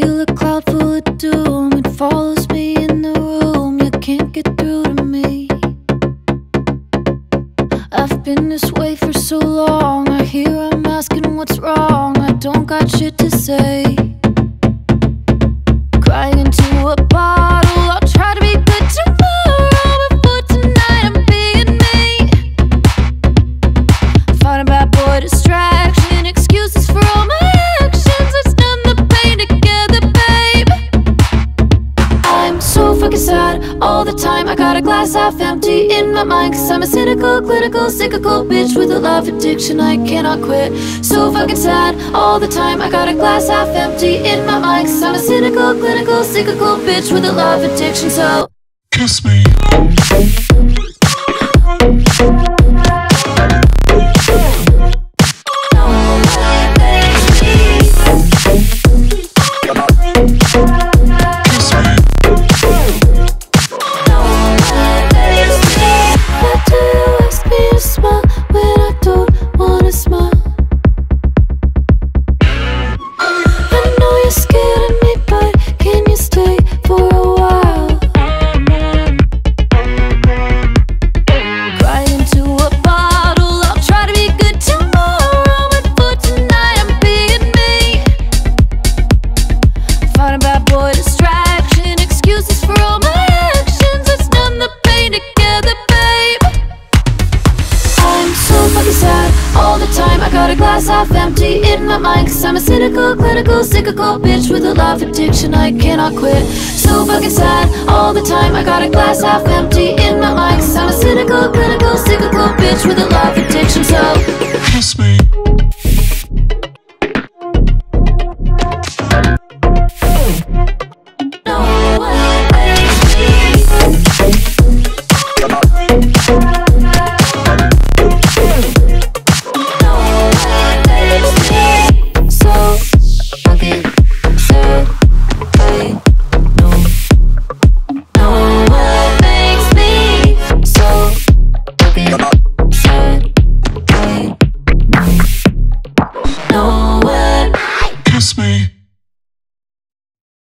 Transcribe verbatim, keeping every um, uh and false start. feel a cloud full of doom. It follows me in the room. You can't get through to me. I've been this way for so long. I hear I'm asking what's wrong. I don't got shit to say. Crying into a bottle. I'll try to be good tomorrow. Before tonight I'm being me. I found a bad boy distraction. Excuses for all my actions. Let's numb the pain together, babe. I'm so fucking sad all the time. I got a glass half empty in my mind. Cause I'm a cynical, clinical, cyclical bitch with a love addiction I cannot quit. So fucking sad all the time. I got a glass half empty in my mind. Cause I'm a cynical, clinical, cyclical bitch with a love addiction. So kiss me. Cyclical bitch with a love addiction I cannot quit. So fucking sad all the time. I got a glass half empty in my mind. Cause I'm a